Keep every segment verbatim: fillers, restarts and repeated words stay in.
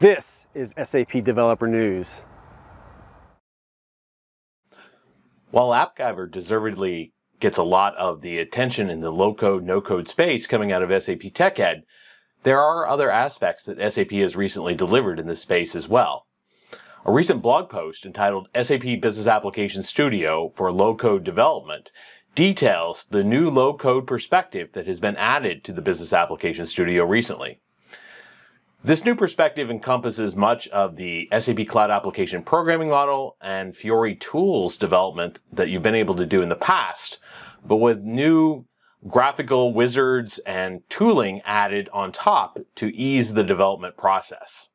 This is S A P Developer News. While AppGyver deservedly gets a lot of the attention in the low-code, no-code space coming out of S A P TechEd, there are other aspects that S A P has recently delivered in this space as well. A recent blog post entitled S A P Business Application Studio for Low-Code Development details the new low-code perspective that has been added to the Business Application Studio recently. This new perspective encompasses much of the S A P Cloud Application Programming Model and Fiori tools development that you've been able to do in the past, but with new graphical wizards and tooling added on top to ease the development process.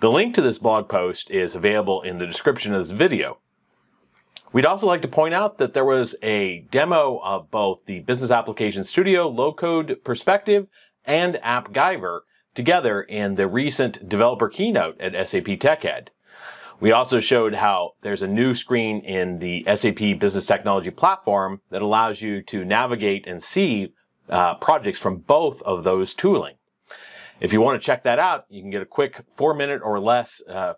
The link to this blog post is available in the description of this video. We'd also like to point out that there was a demo of both the Business Application Studio low-code perspective and AppGyver together in the recent developer keynote at S A P TechEd. We also showed how there's a new screen in the S A P Business Technology Platform that allows you to navigate and see uh, projects from both of those tooling. If you want to check that out, you can get a quick four minute or less uh,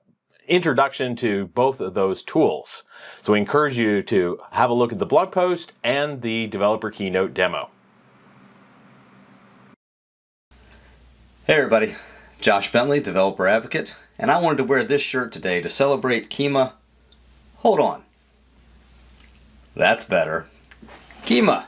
introduction to both of those tools. So we encourage you to have a look at the blog post and the developer keynote demo. Hey everybody, Josh Bentley, Developer Advocate, and I wanted to wear this shirt today to celebrate Kyma. Hold on. That's better. Kyma.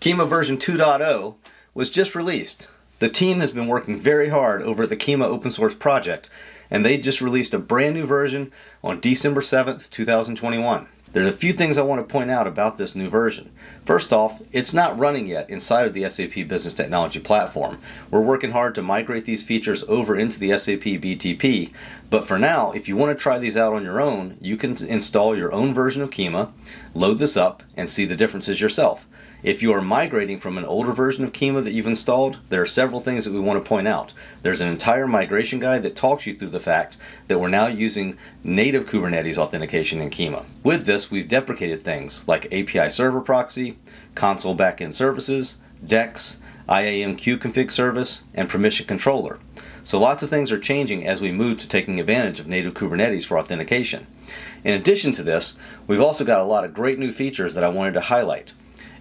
Kyma version two point oh was just released. The team has been working very hard over the Kyma open source project, and they just released a brand new version on December seventh, two thousand twenty-one. There's a few things I want to point out about this new version. First off, it's not running yet inside of the S A P Business Technology Platform. We're working hard to migrate these features over into the S A P B T P, but for now, if you want to try these out on your own, you can install your own version of Kyma, load this up, and see the differences yourself. If you are migrating from an older version of Kyma that you've installed, there are several things that we want to point out. There's an entire migration guide that talks you through the fact that we're now using native Kubernetes authentication in Kyma. With this, we've deprecated things like A P I server proxy, console backend services, DEX, I A M Q config service, and permission controller. So lots of things are changing as we move to taking advantage of native Kubernetes for authentication. In addition to this, we've also got a lot of great new features that I wanted to highlight.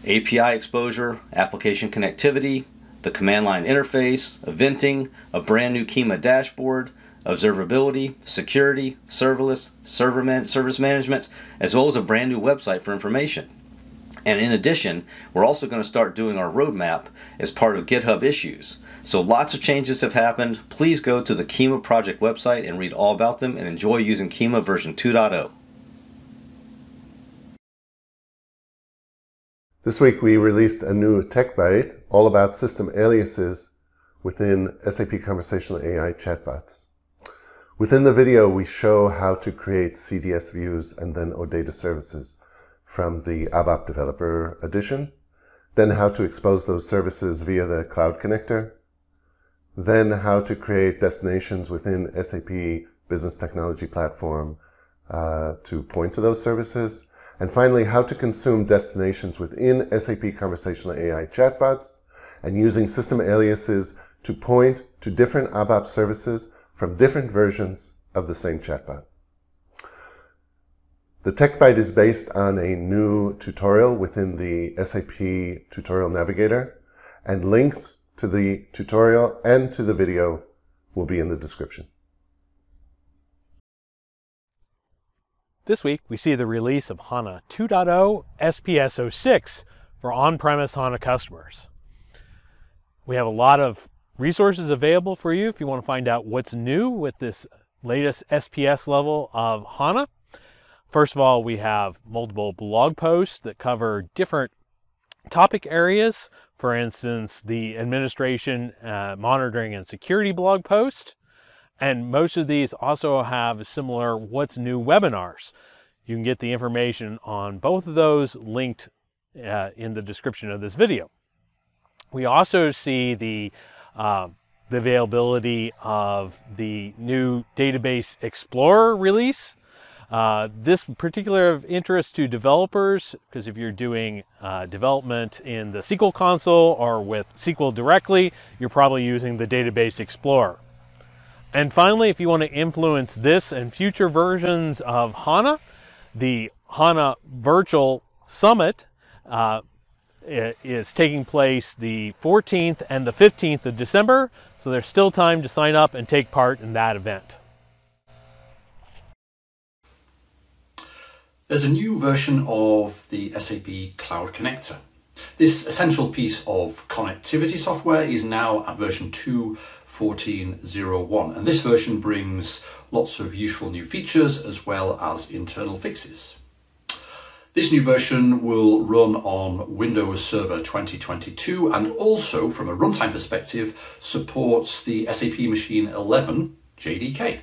A P I exposure, application connectivity, the command line interface, eventing, a brand new Kyma dashboard, observability, security, serverless, server man service management, as well as a brand new website for information. And in addition, we're also going to start doing our roadmap as part of GitHub issues. So lots of changes have happened. Please go to the Kyma project website and read all about them and enjoy using Kyma version two point oh. This week we released a new tech byte all about system aliases within S A P Conversational A I chatbots. Within the video, we show how to create C D S views and then OData services from the ABAP Developer Edition, then how to expose those services via the Cloud Connector, then how to create destinations within S A P Business Technology Platform uh, to point to those services, and finally, how to consume destinations within S A P Conversational A I chatbots and using system aliases to point to different ABAP services from different versions of the same chatbot. The Tech Byte is based on a new tutorial within the S A P Tutorial Navigator, and links to the tutorial and to the video will be in the description. This week we see the release of HANA two point oh S P S oh six for on-premise HANA customers. We have a lot of resources available for you if you want to find out what's new with this latest S P S level of HANA. First of all, we have multiple blog posts that cover different topic areas. For instance, the administration, uh, monitoring, and security blog post. And most of these also have similar what's new webinars. You can get the information on both of those linked uh, in the description of this video. We also see the Uh, the availability of the new Database Explorer release. Uh, this particular of interest to developers, because if you're doing uh, development in the S Q L console or with S Q L directly, you're probably using the Database Explorer. And finally, if you want to influence this and future versions of HANA, the HANA Virtual Summit uh, is taking place the fourteenth and the fifteenth of December. So there's still time to sign up and take part in that event. There's a new version of the S A P Cloud Connector. This essential piece of connectivity software is now at version two point fourteen point oh one, and this version brings lots of useful new features as well as internal fixes. This new version will run on Windows Server twenty twenty-two and also, from a runtime perspective, supports the S A P Machine eleven J D K.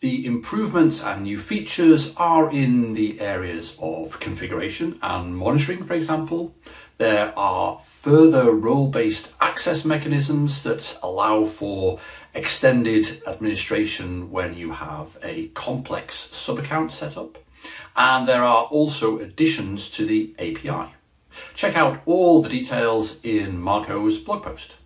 The improvements and new features are in the areas of configuration and monitoring, for example. There are further role-based access mechanisms that allow for extended administration when you have a complex sub-account set up. And there are also additions to the A P I. Check out all the details in Marco's blog post.